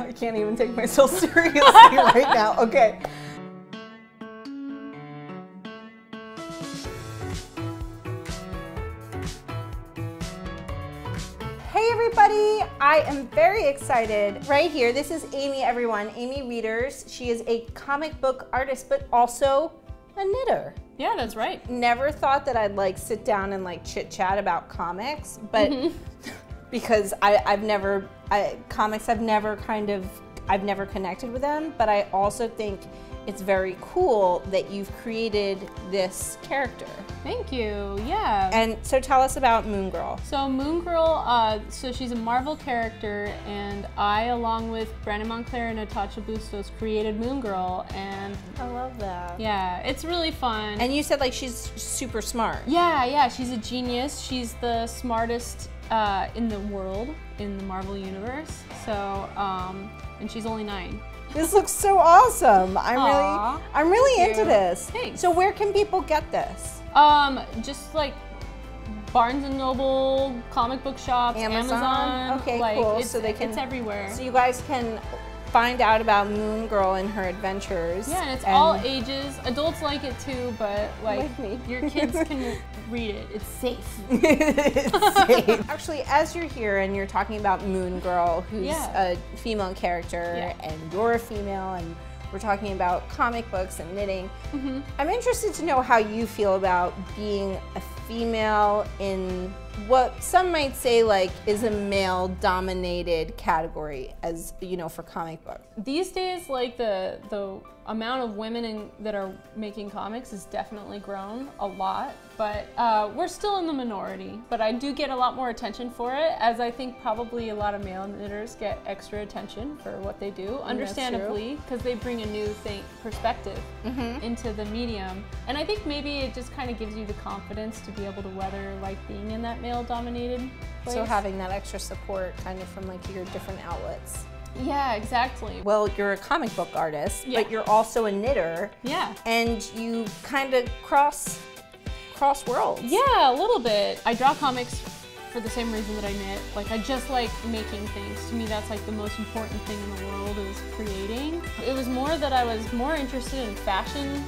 I can't even take myself seriously right now. Okay. Hey everybody, I am very excited. Right here, this is Amy, everyone, Amy Reeders. She is a comic book artist, but also a knitter. Yeah, that's right. Never thought that I'd like sit down and like chit chat about comics, but because I've never connected with them, but I also think it's very cool that you've created this character. Thank you, yeah. And so tell us about Moon Girl. So Moon Girl, so she's a Marvel character, and I, along with Brandon Montclare and Natasha Bustos, created Moon Girl, and... I love that. Yeah, it's really fun. And you said like she's super smart. Yeah, yeah, she's a genius. She's the smartest in the world, in the Marvel universe, so, and she's only 9. This looks so awesome. I'm really into this. Thanks. So where can people get this? Just like Barnes and Noble, comic book shops, Amazon. Okay, like, cool. So they can. It's everywhere. So you guys can find out about Moon Girl and her adventures. Yeah, and it's all ages. Adults like it too, but like me. Your kids can read it. It's safe. It's safe. Actually, as you're here and you're talking about Moon Girl, who's a female character, and you're a female, and we're talking about comic books and knitting. I'm interested to know how you feel about being a female in what some might say like is a male-dominated category, as you know, for comic books. These days, like the amount of women that are making comics has definitely grown a lot, but we're still in the minority. But I do get a lot more attention for it, as I think probably a lot of male knitters get extra attention for what they do, understandably, because they bring a new perspective into the medium. And I think maybe it just kind of gives you the confidence to be able to weather like being in that male-dominated place. So having that extra support kind of from like your different outlets. Yeah, exactly. Well, you're a comic book artist, but you're also a knitter. Yeah. And you kind of cross worlds. Yeah, a little bit. I draw comics for the same reason that I knit. Like, I just like making things. To me, that's like the most important thing in the world, is creating. It was more that I was more interested in fashion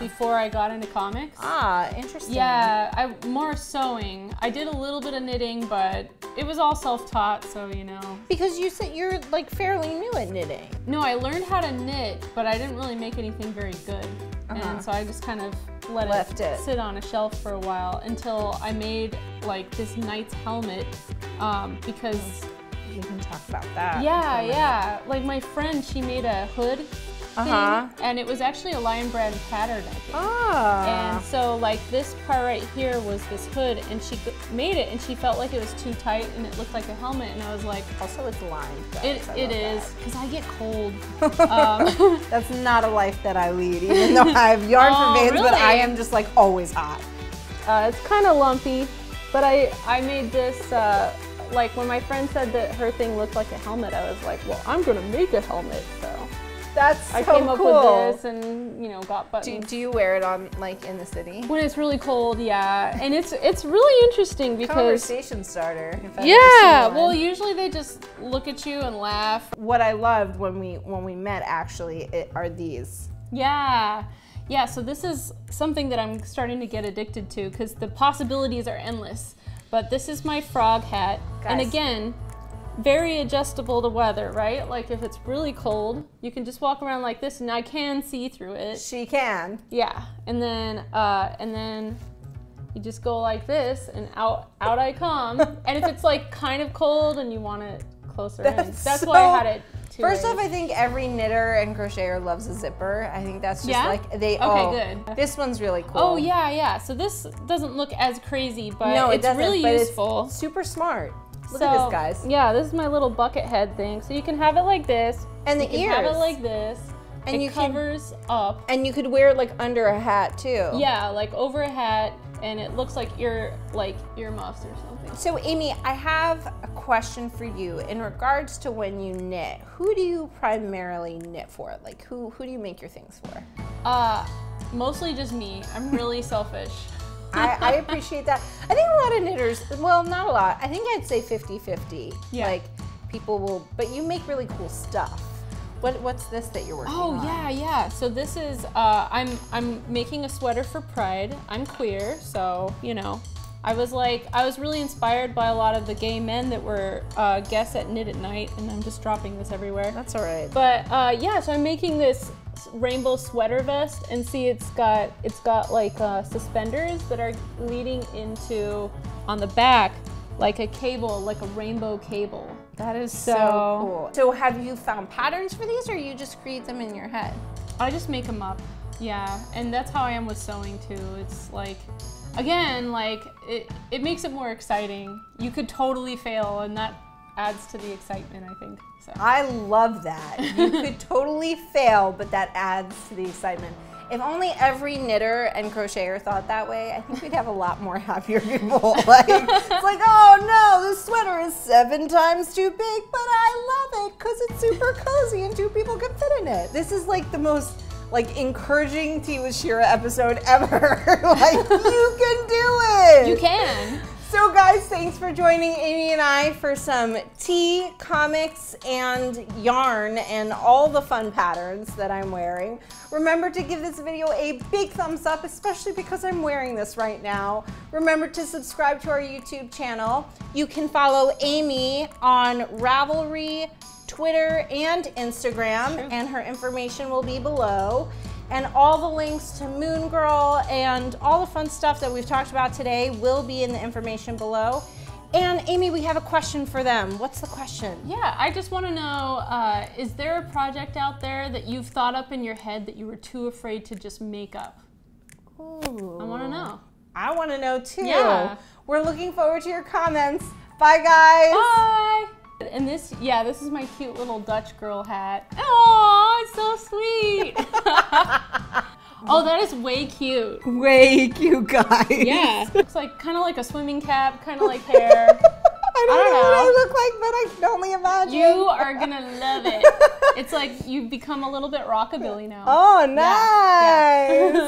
before I got into comics. Ah, interesting. Yeah, more sewing. I did a little bit of knitting, but it was all self-taught, so you know. Because you said you're like fairly new at knitting. No, I learned how to knit, but I didn't really make anything very good. And so I just kind of left it sit on a shelf for a while until I made like this knight's helmet, because... We can talk about that. Yeah, yeah. Like my friend, she made a hood thing, and it was actually a Lion Brand pattern, I think. And so like this part right here was this hood, and she made it, and she felt like it was too tight and it looked like a helmet, and I was like... Also it's lined. It is, because I get cold. That's not a life that I lead, even though I have yarn for veins, really? But I am just like always hot. It's kind of lumpy, but I made this, like when my friend said that her thing looked like a helmet, I was like, well, I'm gonna make a helmet, so. That's so cool. I came up with this and, you know, got buttons. Do you wear it on, like, in the city? When it's really cold, yeah. And it's really interesting because... Conversation starter. Yeah, well, usually they just look at you and laugh. What I loved when we met, actually, are these. Yeah. Yeah, so this is something that I'm starting to get addicted to because the possibilities are endless. But this is my frog hat. Guys. And again... very adjustable to weather, right? Like if it's really cold, you can just walk around like this, and I can see through it. She can. Yeah, and then you just go like this, and out I come. And if it's like kind of cold and you want it closer in, that's why I had it. First off, I think every knitter and crocheter loves a zipper. I think that's just like they all. Okay, good. This one's really cool. Oh yeah, yeah. So this doesn't look as crazy, but no, it's really useful. It's super smart. Look at this, guys. Yeah, this is my little bucket head thing. So you can have it like this. And the ears. You can have it like this. And it covers up. And you could wear it like under a hat too. Yeah, like over a hat, and it looks like earmuffs or something. So Amy, I have a question for you in regards to when you knit. Who do you primarily knit for? Like who do you make your things for? Mostly just me. I'm really selfish. I appreciate that. I think a lot of knitters, well, not a lot. I think I'd say 50-50. Yeah. Like, people will, but you make really cool stuff. What's this that you're working on? Oh, yeah, yeah. So this is, I'm making a sweater for Pride. I'm queer, so, you know. I was really inspired by a lot of the gay men that were guests at Knit at Night, and I'm just dropping this everywhere. That's all right. But yeah, so I'm making this rainbow sweater vest, and see, it's got like suspenders that are leading into on the back, like a cable, like a rainbow cable. That is so cool. So have you found patterns for these, or you just create them in your head? I just make them up. Yeah, and that's how I am with sewing too. It's like, again, like it makes it more exciting. You could totally fail, and that adds to the excitement, I think. So. I love that. You could totally fail, but that adds to the excitement. If only every knitter and crocheter thought that way, I think we'd have a lot more happier people. Like, it's like, oh no, this sweater is 7 times too big, but I love it because it's super cozy and 2 people can fit in it. This is like the most like encouraging Tea with Shira episode ever. Like, you can do it. You can. So guys, thanks for joining Amy and I for some tea, comics, and yarn, and all the fun patterns that I'm wearing. Remember to give this video a big thumbs up, especially because I'm wearing this right now. Remember to subscribe to our YouTube channel. You can follow Amy on Ravelry, Twitter, and Instagram, and her information will be below. And all the links to Moon Girl and all the fun stuff that we've talked about today will be in the information below. And Amy, we have a question for them. What's the question? Yeah, I just want to know, is there a project out there that you've thought up in your head that you were too afraid to just make up? Ooh. I want to know. I want to know too. Yeah. We're looking forward to your comments. Bye guys. Bye. And this, yeah, this is my cute little Dutch girl hat. Oh, it's so sweet. Oh, that is way cute. Way cute, guys. Yeah. It's like kind of like a swimming cap, kind of like hair. I don't know what I look like, but I can only imagine. You are going to love it. It's like you've become a little bit rockabilly now. Oh, nice. Yeah. Yeah.